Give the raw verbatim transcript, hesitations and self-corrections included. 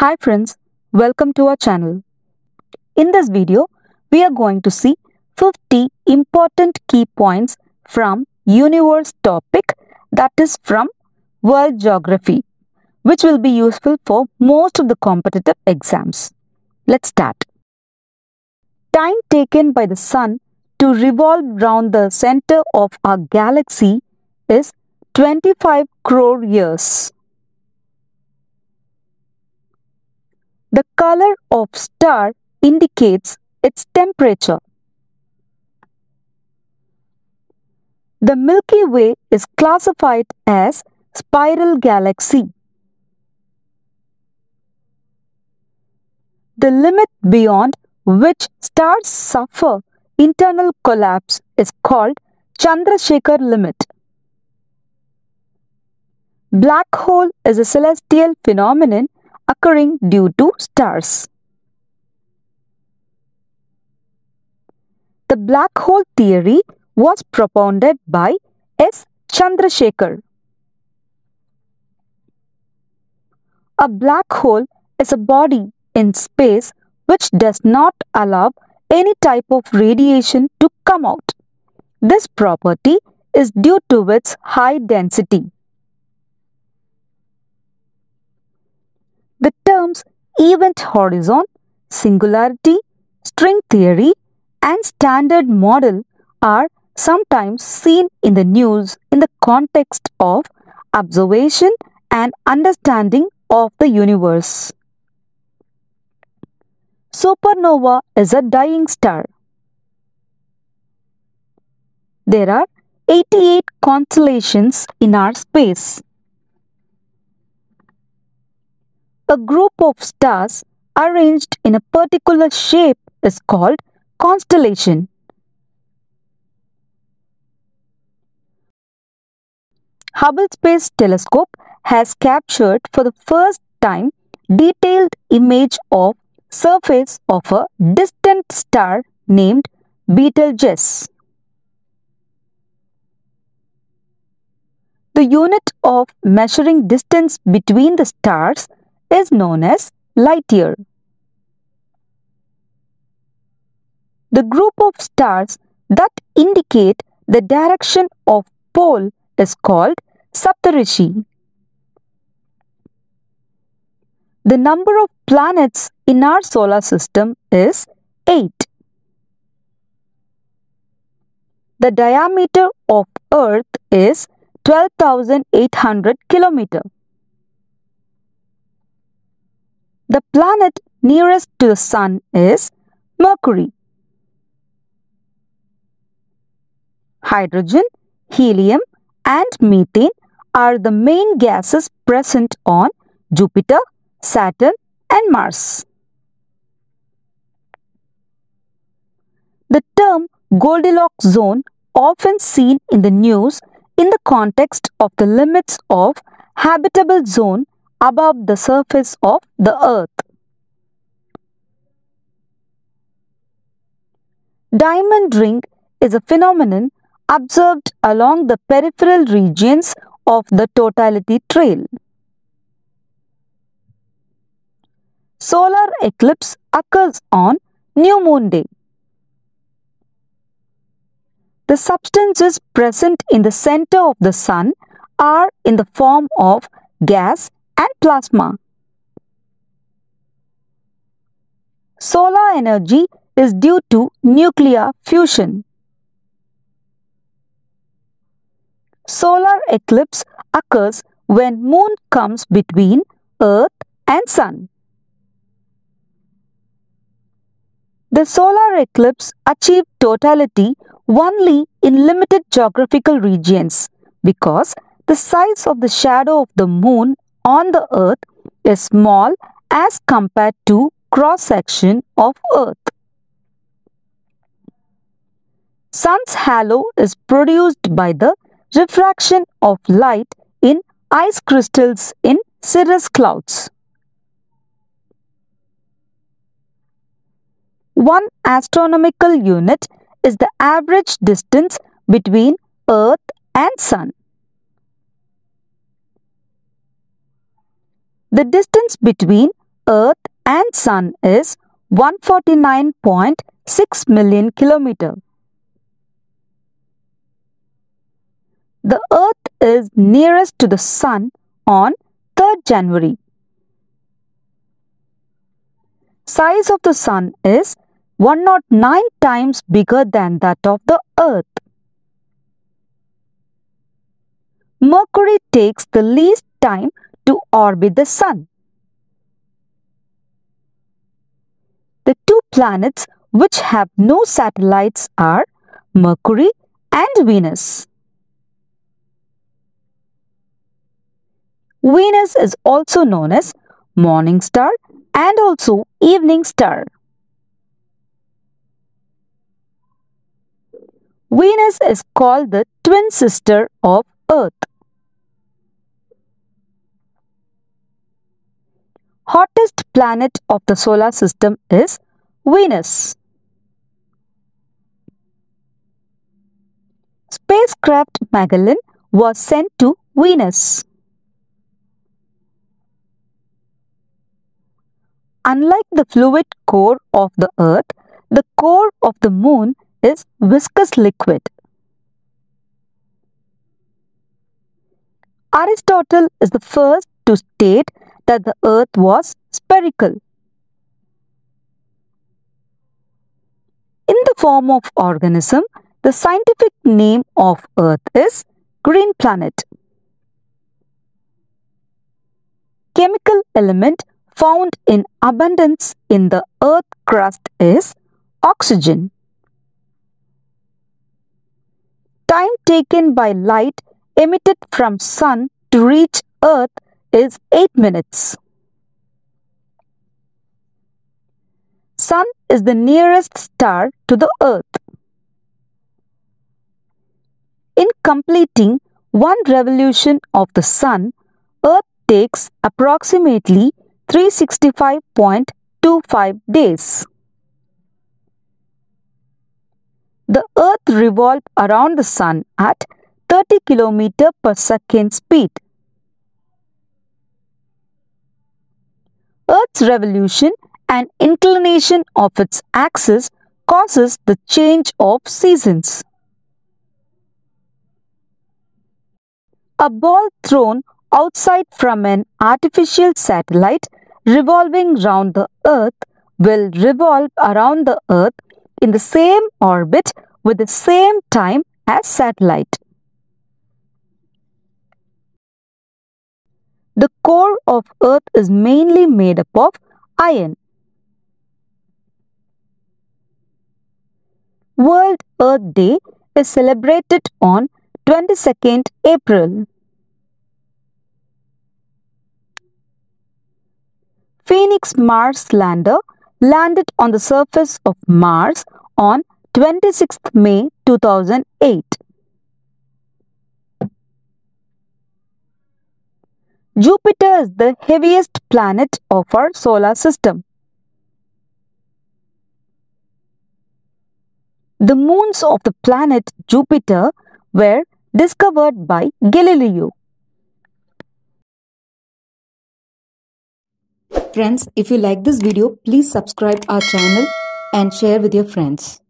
Hi friends, welcome to our channel. In this video, we are going to see fifty important key points from universe topic, that is from world geography, which will be useful for most of the competitive exams. Let's start. Time taken by the sun to revolve round the center of our galaxy is twenty-five crore years. The color of star indicates its temperature. The Milky Way is classified as spiral galaxy. The limit beyond which stars suffer internal collapse is called Chandrasekhar limit. Black hole is a celestial phenomenon occurring due to stars. The black hole theory was propounded by S. Chandrasekhar. A black hole is a body in space which does not allow any type of radiation to come out. This property is due to its high density. The terms event horizon, singularity, string theory, and standard model are sometimes seen in the news in the context of observation and understanding of the universe. Supernova is a dying star. There are eighty-eight constellations in our space. A group of stars arranged in a particular shape is called constellation. Hubble Space Telescope has captured for the first time detailed image of surface of a distant star named Betelgeuse. The unit of measuring distance between the stars is known as light year. The group of stars that indicate the direction of pole is called Saptarishi. The number of planets in our solar system is eight. The diameter of Earth is twelve thousand eight hundred kilometers. The planet nearest to the Sun is Mercury. Hydrogen, helium, and methane are the main gases present on Jupiter, Saturn, and Mars. The term Goldilocks zone, often seen in the news in the context of the limits of habitable zone above the surface of the Earth. Diamond ring is a phenomenon observed along the peripheral regions of the totality trail. Solar eclipse occurs on new moon day. The substances present in the center of the sun are in the form of gas and plasma. Solar energy is due to nuclear fusion. Solar eclipse occurs when moon comes between Earth and Sun. The solar eclipse achieves totality only in limited geographical regions because the size of the shadow of the moon on the Earth is small as compared to cross-section of Earth. Sun's halo is produced by the refraction of light in ice crystals in cirrus clouds. One astronomical unit is the average distance between Earth and Sun. The distance between Earth and Sun is one hundred forty-nine point six million kilometers. The Earth is nearest to the Sun on third January. Size of the Sun is one hundred nine times bigger than that of the Earth. Mercury takes the least time to orbit the Sun. The two planets which have no satellites are Mercury and Venus. Venus is also known as morning star and also evening star. Venus is called the twin sister of Earth. Hottest planet of the solar system is Venus. Spacecraft Magellan was sent to Venus. Unlike the fluid core of the Earth, the core of the Moon is viscous liquid. Aristotle is the first to state that the Earth was spherical. In the form of organism, the scientific name of Earth is green planet. Chemical element found in abundance in the Earth crust is oxygen. Time taken by light emitted from Sun to reach Earth is eight minutes. Sun is the nearest star to the Earth. In completing one revolution of the Sun, Earth takes approximately three hundred sixty-five point two five days. The Earth revolves around the Sun at thirty kilometers per second speed. Earth's revolution and inclination of its axis causes the change of seasons. A ball thrown outside from an artificial satellite revolving round the Earth will revolve around the Earth in the same orbit with the same time as satellite. The core of Earth is mainly made up of iron. World Earth Day is celebrated on twenty-second April. Phoenix Mars Lander landed on the surface of Mars on twenty-sixth May two thousand eight. Jupiter is the heaviest planet of our solar system. The moons of the planet Jupiter were discovered by Galileo. Friends, if you like this video, please subscribe our channel and share with your friends.